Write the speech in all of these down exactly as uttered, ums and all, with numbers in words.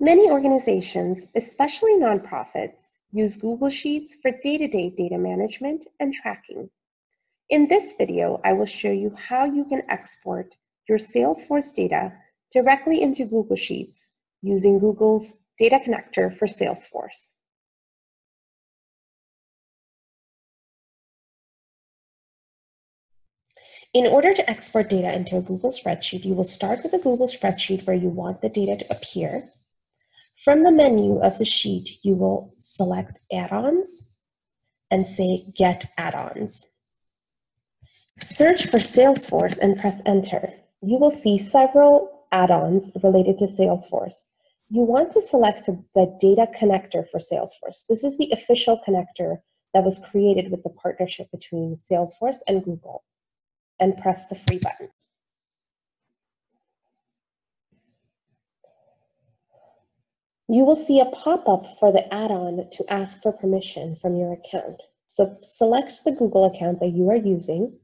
Many organizations, especially nonprofits, use Google Sheets for day-to-day data management and tracking. In this video, I will show you how you can export your Salesforce data directly into Google Sheets using Google's Data Connector for Salesforce. In order to export data into a Google spreadsheet, you will start with a Google spreadsheet where you want the data to appear. From the menu of the sheet, you will select Add-ons and say Get Add-ons. Search for Salesforce and press Enter. You will see several add-ons related to Salesforce. You want to select the Data Connector for Salesforce. This is the official connector that was created with the partnership between Salesforce and Google, and press the free button. You will see a pop-up for the add-on to ask for permission from your account. So select the Google account that you are using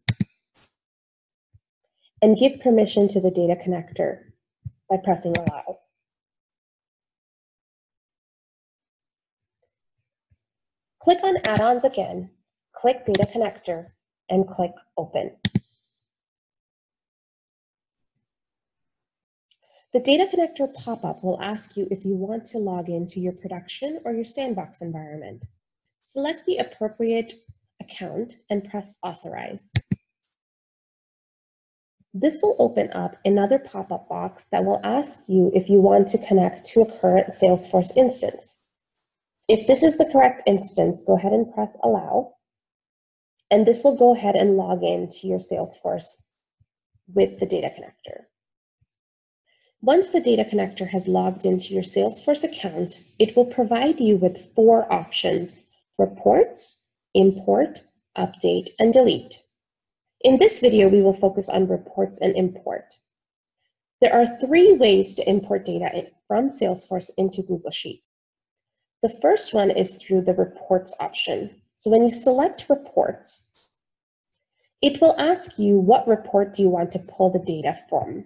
and give permission to the Data Connector by pressing Allow. Click on Add-ons again, click Data Connector, and click Open. The Data Connector pop-up will ask you if you want to log into your production or your sandbox environment. Select the appropriate account and press Authorize. This will open up another pop-up box that will ask you if you want to connect to a current Salesforce instance. If this is the correct instance, go ahead and press Allow, and this will go ahead and log in to your Salesforce with the Data Connector. Once the Data Connector has logged into your Salesforce account, it will provide you with four options: Reports, Import, Update, and Delete. In this video, we will focus on Reports and Import. There are three ways to import data from Salesforce into Google Sheets. The first one is through the Reports option. So when you select Reports, it will ask you what report do you want to pull the data from.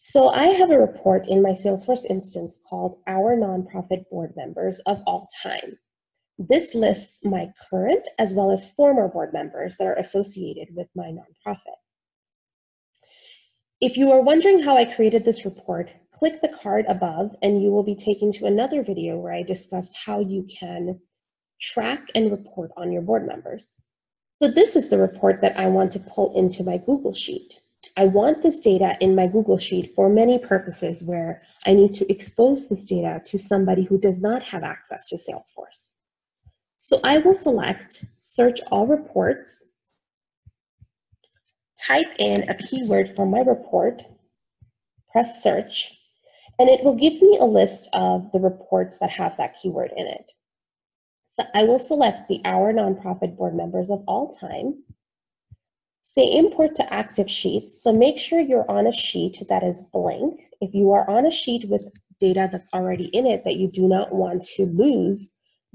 So I have a report in my Salesforce instance called Our Nonprofit Board Members of All Time. This lists my current as well as former board members that are associated with my nonprofit. If you are wondering how I created this report, click the card above and you will be taken to another video where I discussed how you can track and report on your board members. So this is the report that I want to pull into my Google Sheet. I want this data in my Google Sheet for many purposes where I need to expose this data to somebody who does not have access to Salesforce. So I will select Search All Reports, type in a keyword for my report, press Search, and it will give me a list of the reports that have that keyword in it. So I will select the Our Nonprofit Board Members of All Time. Say Import to Active Sheets, so make sure you're on a sheet that is blank. If you are on a sheet with data that's already in it that you do not want to lose,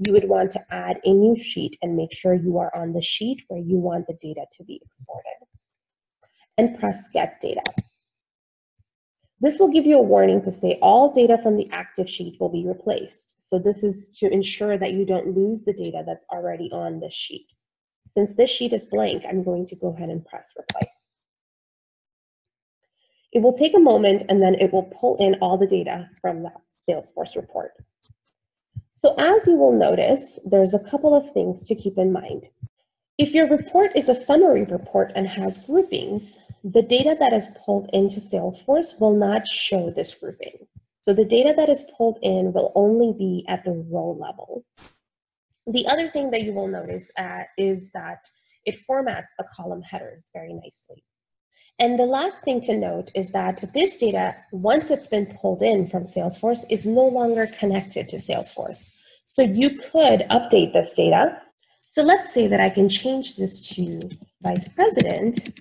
you would want to add a new sheet and make sure you are on the sheet where you want the data to be exported. And press Get Data. This will give you a warning to say all data from the active sheet will be replaced. So this is to ensure that you don't lose the data that's already on the sheet. Since this sheet is blank, I'm going to go ahead and press Replace. It will take a moment and then it will pull in all the data from that Salesforce report. So as you will notice, there's a couple of things to keep in mind. If your report is a summary report and has groupings, the data that is pulled into Salesforce will not show this grouping. So the data that is pulled in will only be at the row level. The other thing that you will notice uh, is that it formats the column headers very nicely. And the last thing to note is that this data, once it's been pulled in from Salesforce, is no longer connected to Salesforce. So you could update this data. So let's say that I can change this to Vice President,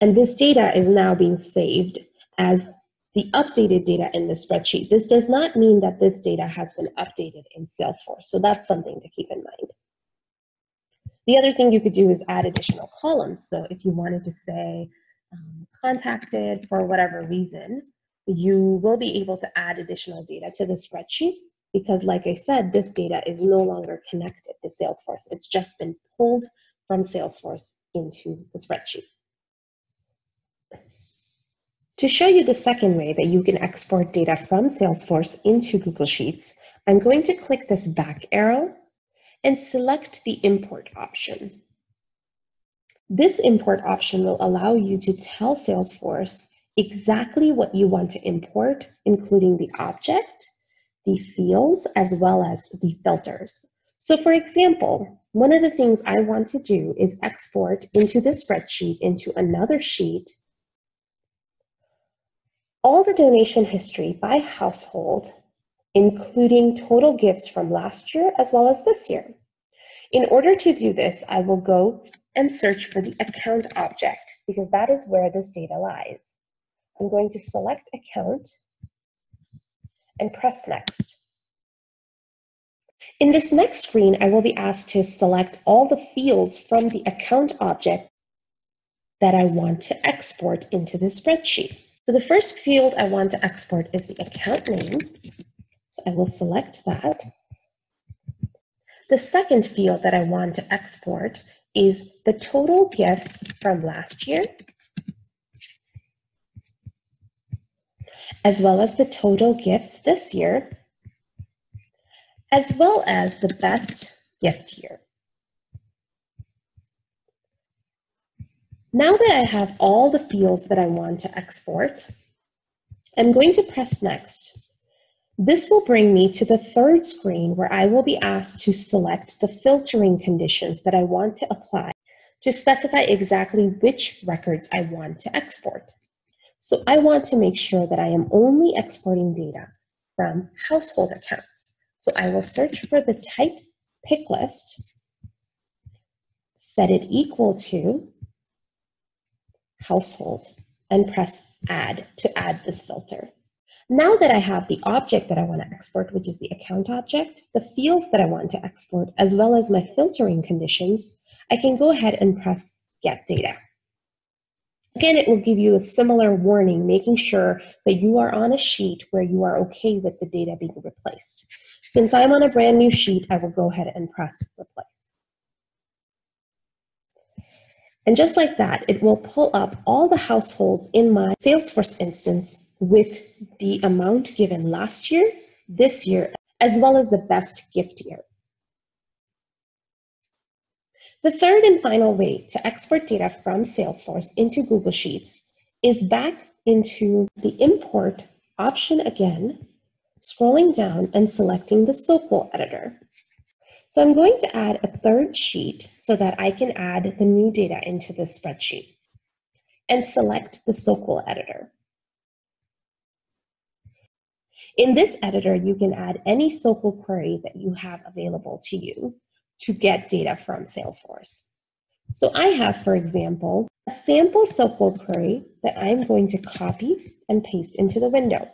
and this data is now being saved as the updated data in the spreadsheet. This does not mean that this data has been updated in Salesforce, so that's something to keep in mind. The other thing you could do is add additional columns. So if you wanted to say um, contacted for whatever reason, you will be able to add additional data to the spreadsheet because, like I said, this data is no longer connected to Salesforce. It's just been pulled from Salesforce into the spreadsheet. To show you the second way that you can export data from Salesforce into Google Sheets, I'm going to click this back arrow and select the import option. This import option will allow you to tell Salesforce exactly what you want to import, including the object, the fields, as well as the filters. So for example, one of the things I want to do is export into this spreadsheet into another sheet all the donation history by household, including total gifts from last year as well as this year. In order to do this, I will go and search for the account object because that is where this data lies. I'm going to select account and press next. In this next screen, I will be asked to select all the fields from the account object that I want to export into the spreadsheet. So the first field I want to export is the account name. So I will select that. The second field that I want to export is the total gifts from last year, as well as the total gifts this year, as well as the best gift year. Now that I have all the fields that I want to export, I'm going to press next. This will bring me to the third screen where I will be asked to select the filtering conditions that I want to apply to specify exactly which records I want to export. So I want to make sure that I am only exporting data from household accounts. So I will search for the type pick list, set it equal to household, and press add to add this filter. Now that I have the object that I want to export, which is the account object, the fields that I want to export, as well as my filtering conditions, I can go ahead and press Get Data. Again, it will give you a similar warning, making sure that you are on a sheet where you are okay with the data being replaced. Since I'm on a brand new sheet, I will go ahead and press Replace. And just like that, it will pull up all the households in my Salesforce instance with the amount given last year, this year, as well as the best gift year. The third and final way to export data from Salesforce into Google Sheets is back into the import option again, scrolling down and selecting the S O Q L editor. So I'm going to add a third sheet so that I can add the new data into this spreadsheet and select the S O Q L editor. In this editor, you can add any S O Q L query that you have available to you to get data from Salesforce. So I have, for example, a sample S O Q L query that I'm going to copy and paste into the window.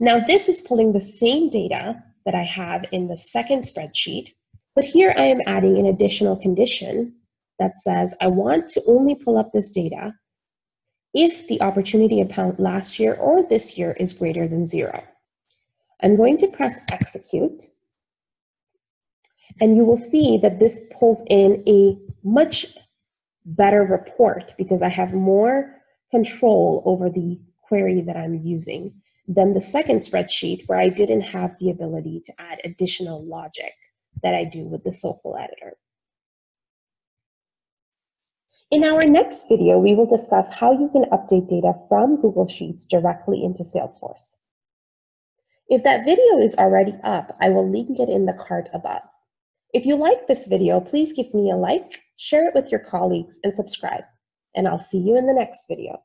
Now this is pulling the same data that I have in the second spreadsheet, but here I am adding an additional condition that says I want to only pull up this data if the opportunity amount last year or this year is greater than zero. I'm going to press execute, and you will see that this pulls in a much better report because I have more control over the query that I'm using than the second spreadsheet where I didn't have the ability to add additional logic that I do with the S O Q L editor. In our next video, we will discuss how you can update data from Google Sheets directly into Salesforce. If that video is already up, I will link it in the card above. If you like this video, please give me a like, share it with your colleagues, and subscribe. And I'll see you in the next video.